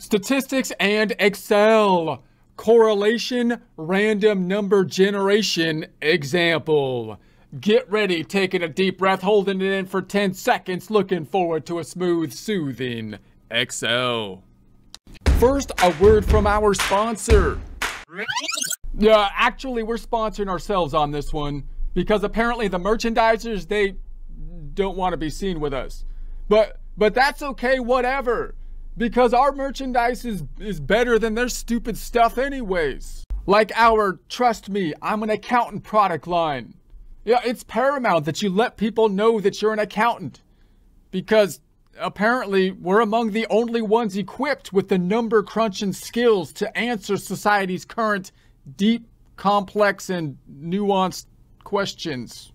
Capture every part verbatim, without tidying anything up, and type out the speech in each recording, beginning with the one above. Statistics and Excel. Correlation random number generation example. Get ready, taking a deep breath, holding it in for ten seconds, looking forward to a smooth, soothing Excel. First, a word from our sponsor. Yeah, actually, we're sponsoring ourselves on this one because apparently the merchandisers, they don't want to be seen with us. But but that's okay, whatever, because our merchandise is, is better than their stupid stuff anyways. Like our Trust Me, I'm an Accountant product line. Yeah, it's paramount that you let people know that you're an accountant, because apparently we're among the only ones equipped with the number crunching skills to answer society's current deep, complex, and nuanced questions.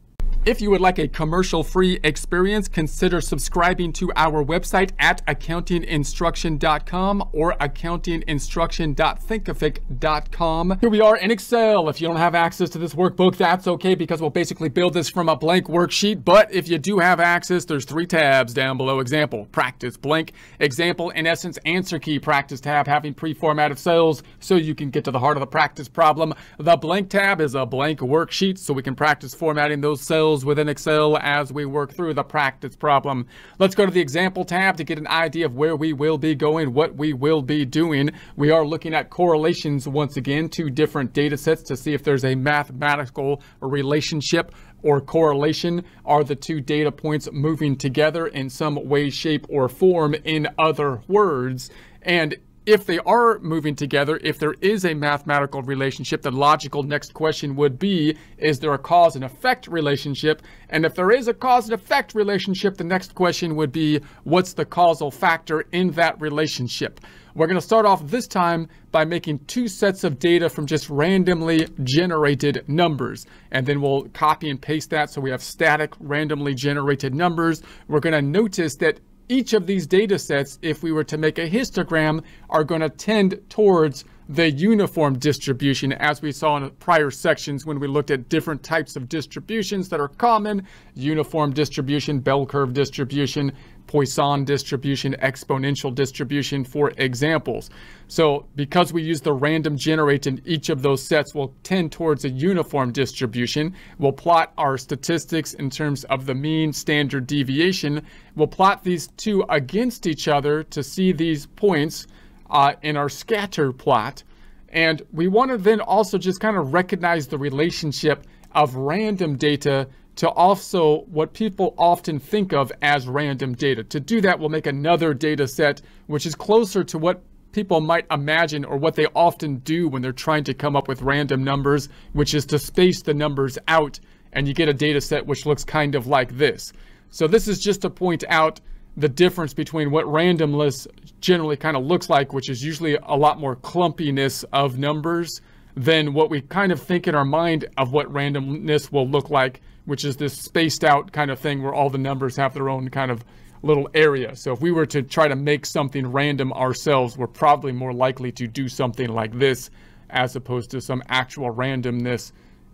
If you would like a commercial-free experience, consider subscribing to our website at accounting instruction dot com or accounting instruction dot thinkific dot com. Here we are in Excel. If you don't have access to this workbook, that's okay, because we'll basically build this from a blank worksheet. But if you do have access, there's three tabs down below: example, practice, blank, example, in essence, answer key, practice tab, having pre-formatted cells so you can get to the heart of the practice problem. The blank tab is a blank worksheet, so we can practice formatting those cells within Excel as we work through the practice problem. Let's go to the example tab to get an idea of where we will be going, what we will be doing. We are looking at correlations once again, two different data sets to see if there's a mathematical relationship or correlation. Are the two data points moving together in some way, shape, or form, in other words? And if they are moving together, if there is a mathematical relationship, the logical next question would be, is there a cause and effect relationship? And if there is a cause and effect relationship, the next question would be, what's the causal factor in that relationship? We're going to start off this time by making two sets of data from just randomly generated numbers. And then we'll copy and paste that so we have static randomly generated numbers. We're going to notice that each of these data sets, if we were to make a histogram, are going to tend towards the uniform distribution, as we saw in prior sections when we looked at different types of distributions that are common: uniform distribution, bell curve distribution, Poisson distribution, exponential distribution, for examples. So because we use the random generate in each of those sets, will tend towards a uniform distribution. We'll plot our statistics in terms of the mean, standard deviation. We'll plot these two against each other to see these points uh, in our scatter plot. And we want to then also just kind of recognize the relationship of random data to also what people often think of as random data. To do that, we'll make another data set which is closer to what people might imagine, or what they often do when they're trying to come up with random numbers, which is to space the numbers out, and you get a data set which looks kind of like this. So this is just to point out the difference between what randomness generally kind of looks like, which is usually a lot more clumpiness of numbers, than what we kind of think in our mind of what randomness will look like, which is this spaced out kind of thing where all the numbers have their own kind of little area. So if we were to try to make something random ourselves, we're probably more likely to do something like this, as opposed to some actual randomness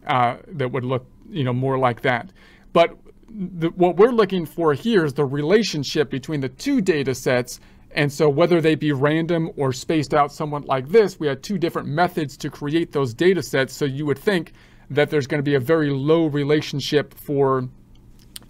uh, that would look, you know, more like that. But the, what we're looking for here is the relationship between the two data sets. And so whether they be random or spaced out somewhat like this, we had two different methods to create those data sets. So you would think that there's going to be a very low relationship for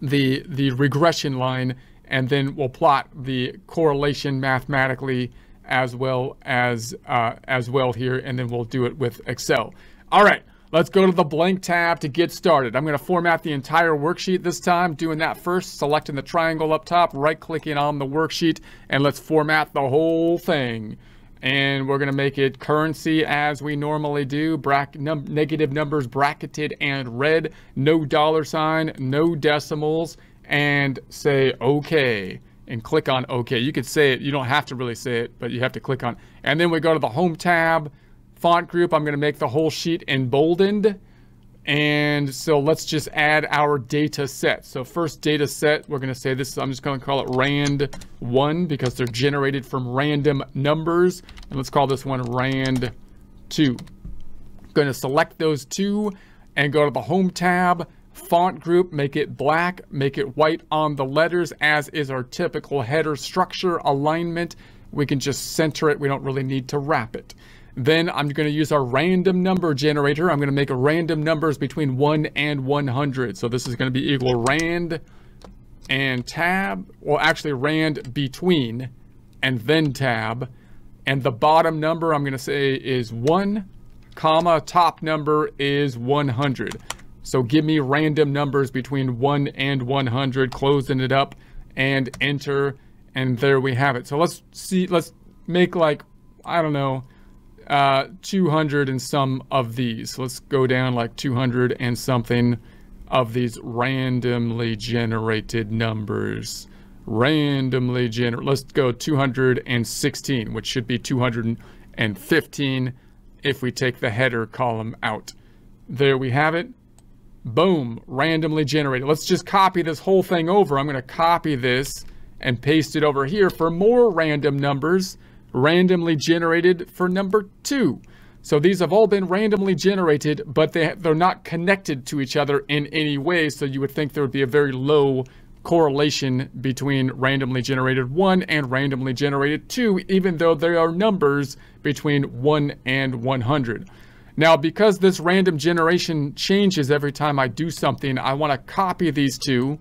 the, the regression line, and then we'll plot the correlation mathematically as well as, uh, as well here, and then we'll do it with Excel. All right, let's go to the blank tab to get started. I'm going to format the entire worksheet this time, doing that first, selecting the triangle up top, right-clicking on the worksheet, and let's format the whole thing. And we're going to make it currency as we normally do, bracket, num negative numbers bracketed and red, no dollar sign, no decimals, and say OK, and click on OK. You could say it, you don't have to really say it, but you have to click on. And then we go to the Home tab, font group. I'm going to make the whole sheet emboldened. And so let's just add our data set. So first data set, we're going to say this, I'm just going to call it Rand one, because they're generated from random numbers. And let's call this one Rand two. I'm going to select those two and go to the Home tab, font group, make it black, make it white on the letters, as is our typical header structure alignment. We can just center it. We don't really need to wrap it. Then I'm going to use our random number generator. I'm going to make random numbers between one and one hundred. So this is going to be equal rand and tab, well, actually rand between and then tab. And the bottom number I'm going to say is one, comma, top number is one hundred. So give me random numbers between one and one hundred, closing it up and enter. And there we have it. So let's see, let's make like, I don't know, uh, two hundred and some of these. Let's go down like two hundred and something of these randomly generated numbers. Randomly generate. Let's go two hundred sixteen, which should be two hundred fifteen if we take the header column out. There we have it. Boom, randomly generated. Let's just copy this whole thing over. I'm going to copy this and paste it over here for more random numbers randomly generated for number two. So these have all been randomly generated, but they, they're not connected to each other in any way. So you would think there would be a very low correlation between randomly generated one and randomly generated two, even though there are numbers between one and one hundred. Now, because this random generation changes every time I do something, I want to copy these two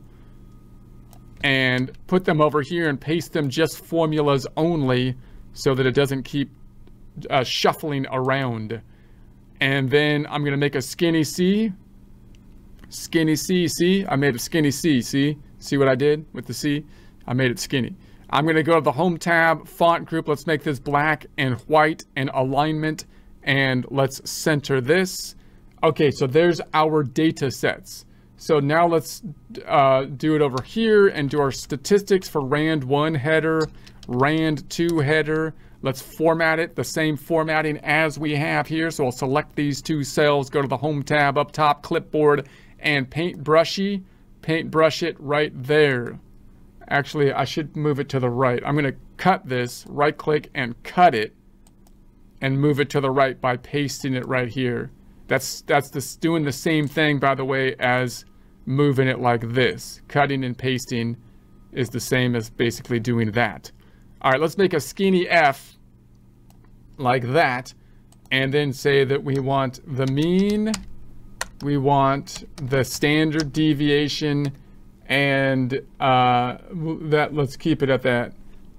and put them over here and paste them just formulas only so that it doesn't keep uh, shuffling around. And then I'm going to make a skinny C. Skinny C, see? I made a skinny C, see? See what I did with the C? I made it skinny. I'm going to go to the Home tab, Font Group. Let's make this black and white and alignment. And let's center this. Okay, so there's our data sets. So now let's uh, do it over here and do our statistics for RAND one header, RAND two header. Let's format it the same formatting as we have here. So I'll select these two cells, go to the Home tab up top, Clipboard, and Paintbrushy. Paintbrush it right there. Actually, I should move it to the right. I'm going to cut this, right-click, and cut it, and move it to the right by pasting it right here. That's that's this, doing the same thing, by the way, as moving it like this. Cutting and pasting is the same as basically doing that. All right, let's make a skinny F like that, and then say that we want the mean, we want the standard deviation, and uh, that. Let's keep it at that,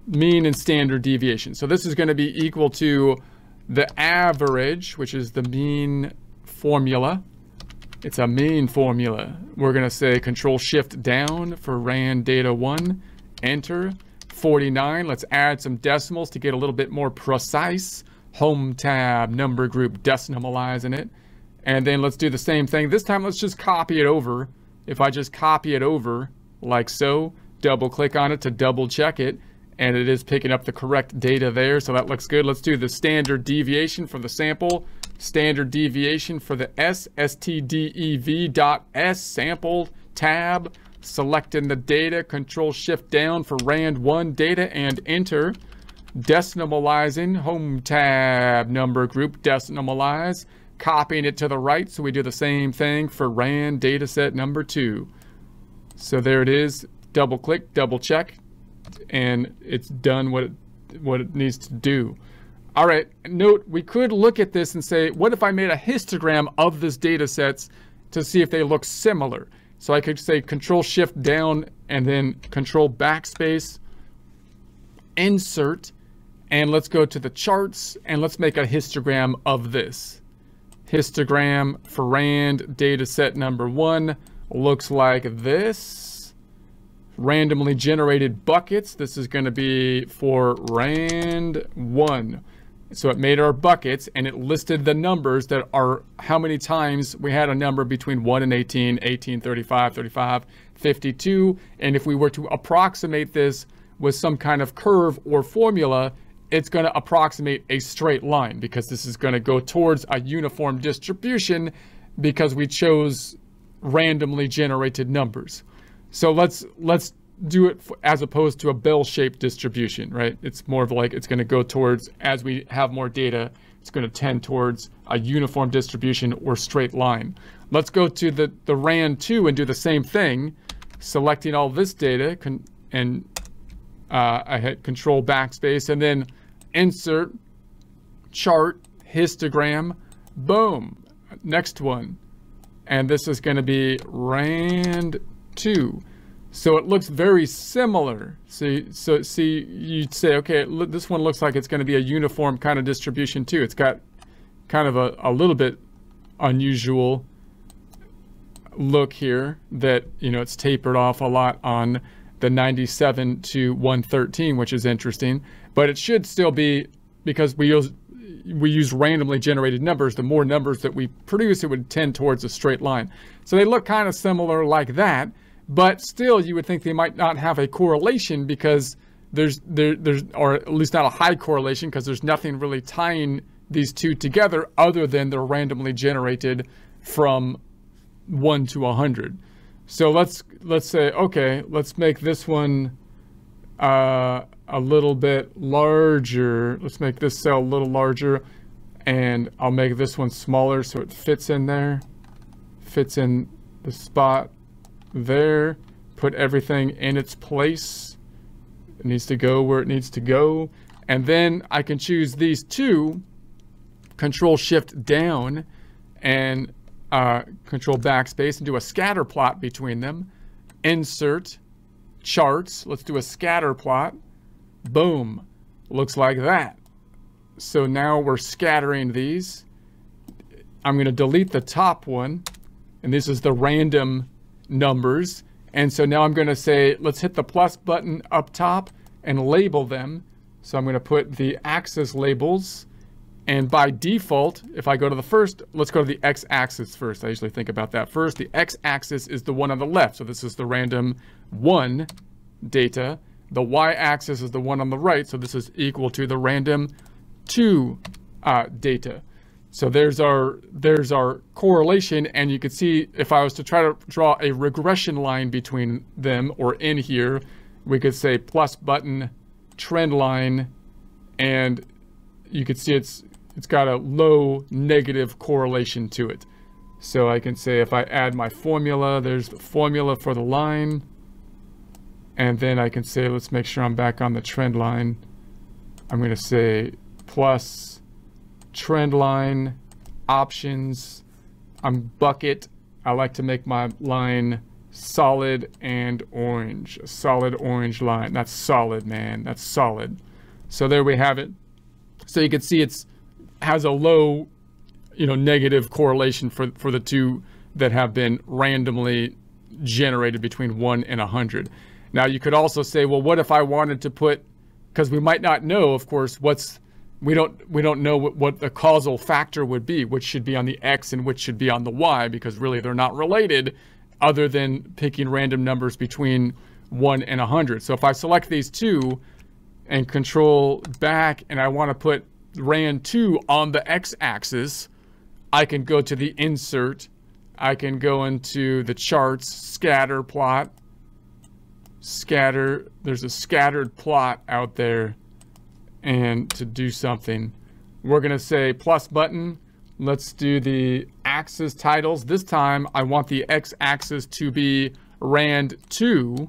mean and standard deviation. So this is going to be equal to the average, which is the mean formula. It's a mean formula. We're going to say Control Shift down for RAND data one, enter, forty-nine. Let's add some decimals to get a little bit more precise. Home tab, number group, decimalizing it. And then let's do the same thing. This time, let's just copy it over. If I just copy it over like so, double click on it to double check it. And it is picking up the correct data there. So that looks good. Let's do the standard deviation for the sample. Standard deviation for the S, S T D E V dot S, sample tab. Selecting the data, Control Shift down for RAND one data and enter. Decimalizing, Home tab, number group, decimalize. Copying it to the right. So we do the same thing for RAND dataset number two. So there it is. Double click, double check. And it's done what it, what it needs to do. All right, note, we could look at this and say, what if I made a histogram of this data sets to see if they look similar? So I could say Control Shift down and then Control Backspace, insert, and let's go to the charts and let's make a histogram of this. Histogram for RAND data set number one looks like this. Randomly generated buckets. This is going to be for RAND one. So it made our buckets and it listed the numbers that are how many times we had a number between one and eighteen, eighteen, thirty-five, thirty-five, fifty-two. And if we were to approximate this with some kind of curve or formula, it's going to approximate a straight line because this is going to go towards a uniform distribution because we chose randomly generated numbers. So let's let's do it as opposed to a bell-shaped distribution, right? It's more of like it's going to go towards, as we have more data, it's going to tend towards a uniform distribution or straight line. Let's go to the, the RAND two and do the same thing, selecting all this data and Uh, I hit Control Backspace and then insert chart histogram. Boom. Next one. And this is going to be RAND two. So it looks very similar. So, so see, you'd say, okay, this one looks like it's going to be a uniform kind of distribution too. It's got kind of a, a little bit unusual look here that, you know, it's tapered off a lot on the ninety-seven to one thirteen, which is interesting, but it should still be, because we use, we use randomly generated numbers, the more numbers that we produce, it would tend towards a straight line. So they look kind of similar like that, but still you would think they might not have a correlation because there's, there, there's, or at least not a high correlation, because there's nothing really tying these two together other than they're randomly generated from one to one hundred. So let's, let's say, okay, let's make this one uh, a little bit larger. Let's make this cell a little larger, and I'll make this one smaller so it fits in there, fits in the spot there, put everything in its place. It needs to go where it needs to go. And then I can choose these two, Control Shift down, and uh, Control Backspace, and do a scatter plot between them. Insert charts. Let's do a scatter plot. Boom. Looks like that. So now we're scattering these. I'm going to delete the top one, and this is the random numbers. And so now I'm going to say, let's hit the plus button up top and label them. So I'm going to put the axis labels. And by default, if I go to the first, let's go to the x-axis first. I usually think about that first. The x-axis is the one on the left. So this is the random one data. The y-axis is the one on the right. So this is equal to the random two uh, data. So there's our, there's our correlation. And you can see if I was to try to draw a regression line between them or in here, we could say plus button, trend line, and you could see it's, it's got a low negative correlation to it. So I can say if I add my formula, there's the formula for the line. And then I can say, let's make sure I'm back on the trend line. I'm going to say plus trend line options. I'm bucket. I like to make my line solid and orange. A solid orange line. That's solid, man. That's solid. So there we have it. So you can see it's has a low, you know, negative correlation for, for the two that have been randomly generated between one and one hundred. Now, you could also say, well, what if I wanted to put, because we might not know, of course, what's, we don't, we don't know what, what the causal factor would be, which should be on the X and which should be on the Y, because really they're not related other than picking random numbers between one and one hundred. So if I select these two and Control back, and I want to put RAND two on the x-axis, I can go to the insert, I can go into the charts, scatter plot, scatter, there's a scattered plot out there, and to do something, we're going to say plus button, let's do the axis titles, this time I want the x-axis to be RAND two,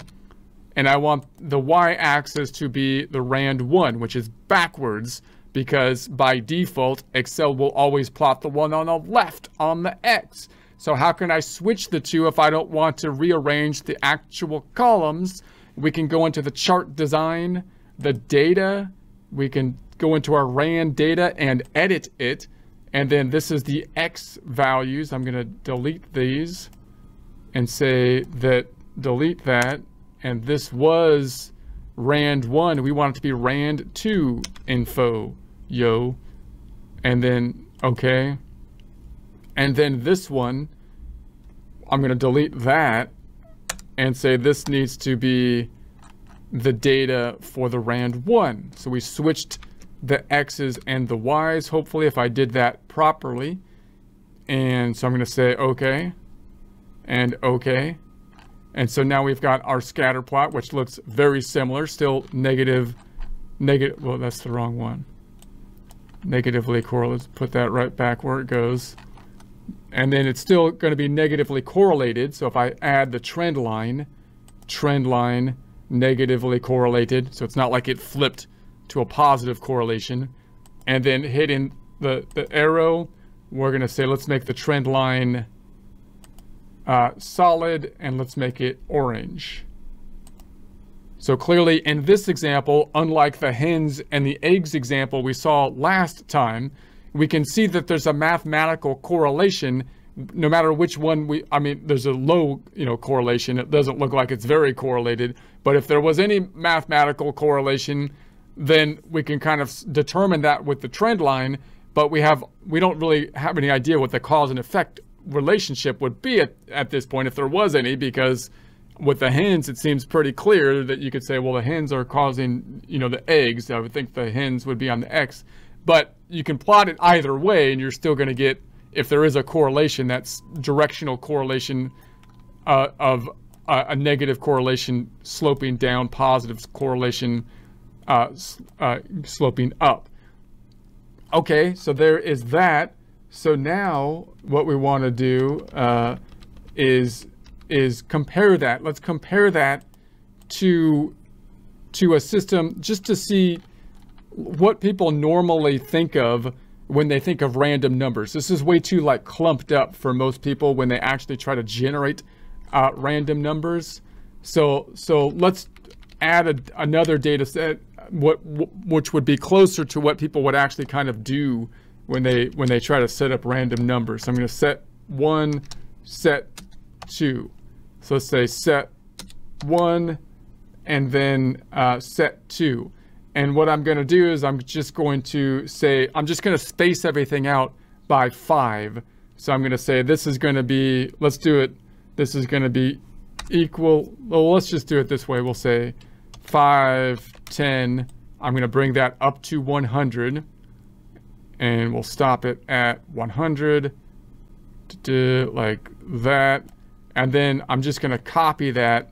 and I want the y-axis to be the RAND one, which is backwards, because by default, Excel will always plot the one on the left on the X. So how can I switch the two if I don't want to rearrange the actual columns? We can go into the chart design, the data. We can go into our RAND data and edit it. And then this is the X values. I'm going to delete these and say that, delete that. And this was RAND one, we want it to be RAND two info, yo. And then, okay. And then this one, I'm gonna delete that and say this needs to be the data for the RAND one. So we switched the X's and the Y's, hopefully, if I did that properly. And so I'm gonna say okay, and okay. And so now we've got our scatter plot, which looks very similar, still negative, negative, well, that's the wrong one. Negatively correlated, put that right back where it goes. And then it's still going to be negatively correlated. So if I add the trend line, trend line, negatively correlated, so it's not like it flipped to a positive correlation. And then hitting the, the arrow, we're going to say, let's make the trend line uh, solid, and let's make it orange. So clearly in this example, unlike the hens and the eggs example we saw last time, we can see that there's a mathematical correlation. No matter which one we, I mean, there's a low, you know, correlation. It doesn't look like it's very correlated, but if there was any mathematical correlation, then we can kind of determine that with the trend line, but we have, we don't really have any idea what the cause and effect relationship would be at, at this point, if there was any, because with the hens, it seems pretty clear that you could say, well, the hens are causing, you know, the eggs. I would think the hens would be on the X, but you can plot it either way and you're still going to get, if there is a correlation, that's directional correlation uh, of a, a negative correlation sloping down, positive correlation uh, uh, sloping up. Okay, so there is that. So now what we want to do uh, is is compare that. Let's compare that to to a system just to see what people normally think of when they think of random numbers. This is way too like clumped up for most people when they actually try to generate uh, random numbers. So so let's add a, another data set, what, which would be closer to what people would actually kind of do when they when they try to set up random numbers. So I'm going to set one, set two. So let's say set one and then uh, set two. And what I'm going to do is I'm just going to say, I'm just going to space everything out by five. So I'm going to say this is going to be, let's do it. This is going to be equal. Well, let's just do it this way. We'll say five, ten. I'm going to bring that up to one hundred. And we'll stop it at one hundred. Like that. And then I'm just going to copy that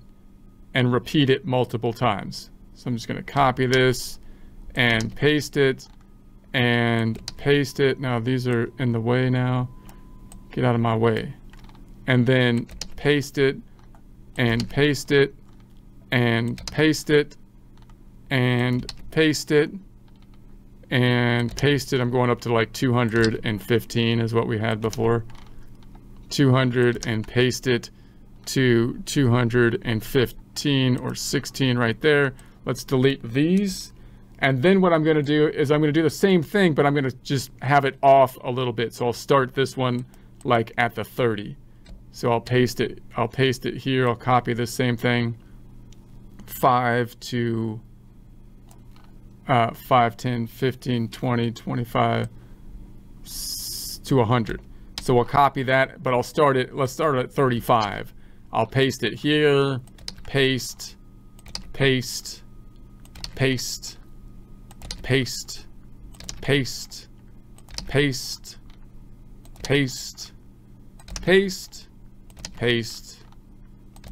and repeat it multiple times. So I'm just going to copy this and paste it and paste it. Now these are in the way now. Get out of my way. And then paste it and paste it and paste it and paste it and paste it. I'm going up to like two hundred fifteen is what we had before. two hundred and paste it to two hundred fifteen or sixteen right there. Let's delete these. And then what I'm going to do is I'm going to do the same thing, but I'm going to just have it off a little bit. So I'll start this one like at the thirty. So I'll paste it. I'll paste it here. I'll copy this same thing. five to uh, five, ten, fifteen, twenty, twenty-five to one hundred. So we'll copy that, but I'll start it. Let's start at thirty-five. I'll paste it here. Paste, paste. Paste, paste, paste, paste, paste, paste, paste,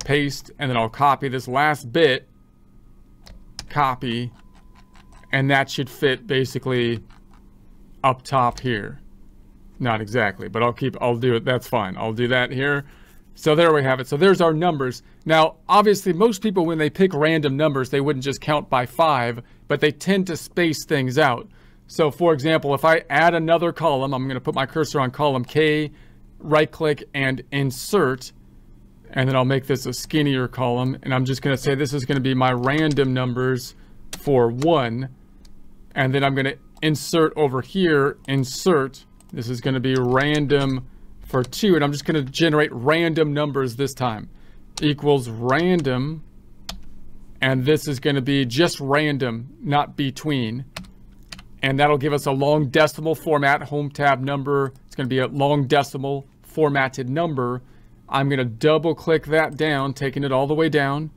paste, and then I'll copy this last bit, copy, and that should fit basically up top here. Not exactly, but I'll keep, I'll do it, that's fine. I'll do that here. So there we have it. So there's our numbers. Now, obviously, most people, when they pick random numbers, they wouldn't just count by five, but they tend to space things out. So, for example, if I add another column, I'm going to put my cursor on column K, right-click, and insert, and then I'll make this a skinnier column, and I'm just going to say this is going to be my random numbers for one, and then I'm going to insert over here, insert. This is going to be random for two, and I'm just going to generate random numbers this time, equals random, and this is going to be just random, not between, and that'll give us a long decimal format home tab number. It's going to be a long decimal formatted number. I'm going to double click that down, taking it all the way down.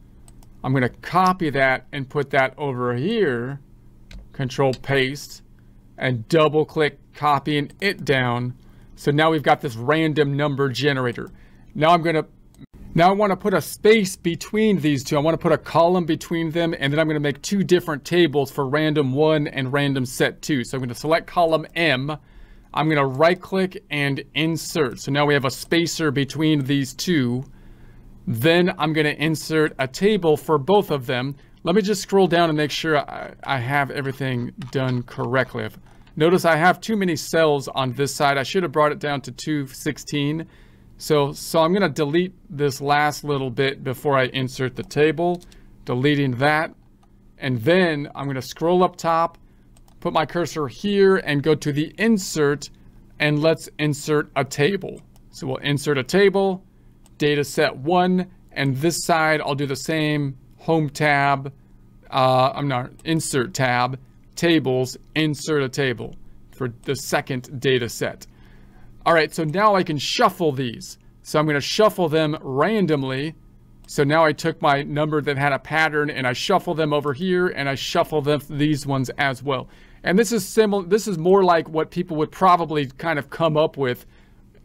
I'm going to copy that and put that over here, control paste, and double click copying it down. So now we've got this random number generator. Now I'm going to, now I want to put a space between these two. I want to put a column between them, and then I'm going to make two different tables for random one and random set two. So I'm going to select column M. I'm going to right click and insert. So now we have a spacer between these two. Then I'm going to insert a table for both of them. Let me just scroll down and make sure I, I have everything done correctly. Notice I have too many cells on this side. I should have brought it down to two sixteen. So, so I'm going to delete this last little bit before I insert the table, deleting that. And then I'm going to scroll up top, put my cursor here and go to the insert, and let's insert a table. So we'll insert a table, data set one, and this side I'll do the same, home tab, uh, I'm not, insert tab, tables, insert a table for the second data set. All right, so now I can shuffle these. So I'm going to shuffle them randomly. So now I took my number that had a pattern and I shuffle them over here, and I shuffle them these ones as well. And this is similar. This is more like what people would probably kind of come up with.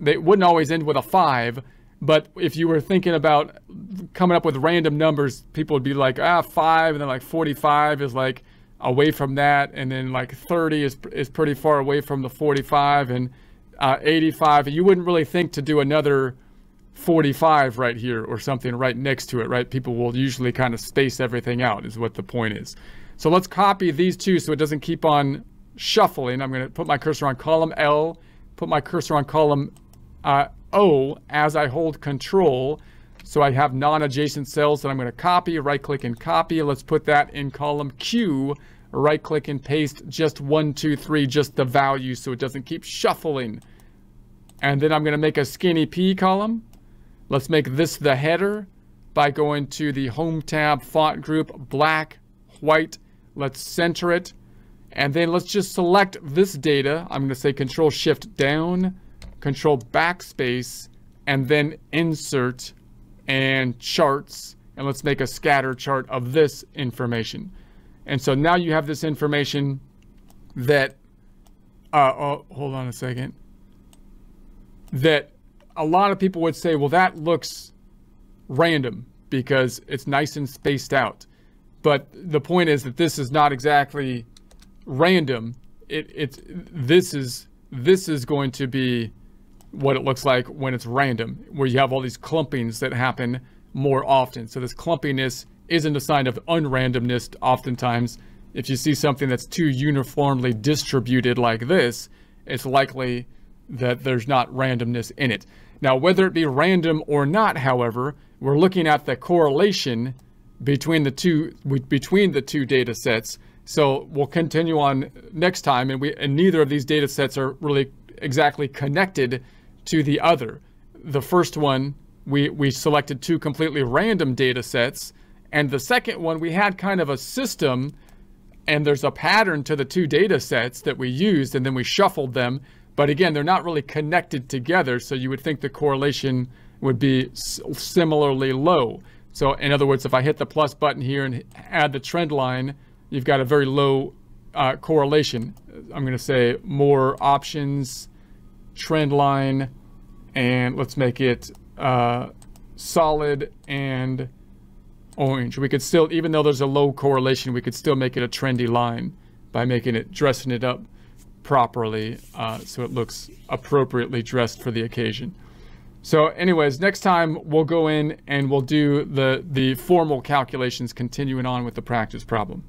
They wouldn't always end with a five, but if you were thinking about coming up with random numbers, people would be like, ah, five, and then like forty-five is like away from that, and then like thirty is is pretty far away from the forty-five, and uh, eighty-five. You wouldn't really think to do another forty-five right here or something right next to it, right? People will usually kind of space everything out is what the point is. So let's copy these two so it doesn't keep on shuffling. I'm going to put my cursor on column L, put my cursor on column uh, O as I hold control. So I have non-adjacent cells that I'm going to copy, right click and copy. Let's put that in column Q, right click and paste just one, two, three, just the value so it doesn't keep shuffling. And then I'm going to make a skinny P column. Let's make this the header by going to the Home tab, font group, black, white. Let's center it. And then let's just select this data. I'm going to say Control Shift down, Control Backspace, and then Insert and Charts. And let's make a scatter chart of this information. And so now you have this information that, uh, oh, hold on a second, that a lot of people would say, well, that looks random because it's nice and spaced out. But the point is that this is not exactly random. It, it's, this is, this is going to be what it looks like when it's random, where you have all these clumpings that happen more often. So this clumpiness isn't a sign of unrandomness. Oftentimes, if you see something that's too uniformly distributed like this, it's likely that there's not randomness in it. Now, whether it be random or not, however, we're looking at the correlation between the two between the two data sets. So we'll continue on next time, and we and neither of these data sets are really exactly connected to the other. The first one, we, we selected two completely random data sets, and the second one, we had kind of a system, and there's a pattern to the two data sets that we used, and then we shuffled them. But again, they're not really connected together, so you would think the correlation would be similarly low. So in other words, if I hit the plus button here and add the trend line, you've got a very low uh, correlation. I'm going to say more options, trend line, and let's make it uh, solid and orange. We could still, even though there's a low correlation, we could still make it a trendy line by making it, dressing it up properly, uh, so it looks appropriately dressed for the occasion. So anyways, next time we'll go in and we'll do the, the formal calculations, continuing on with the practice problem.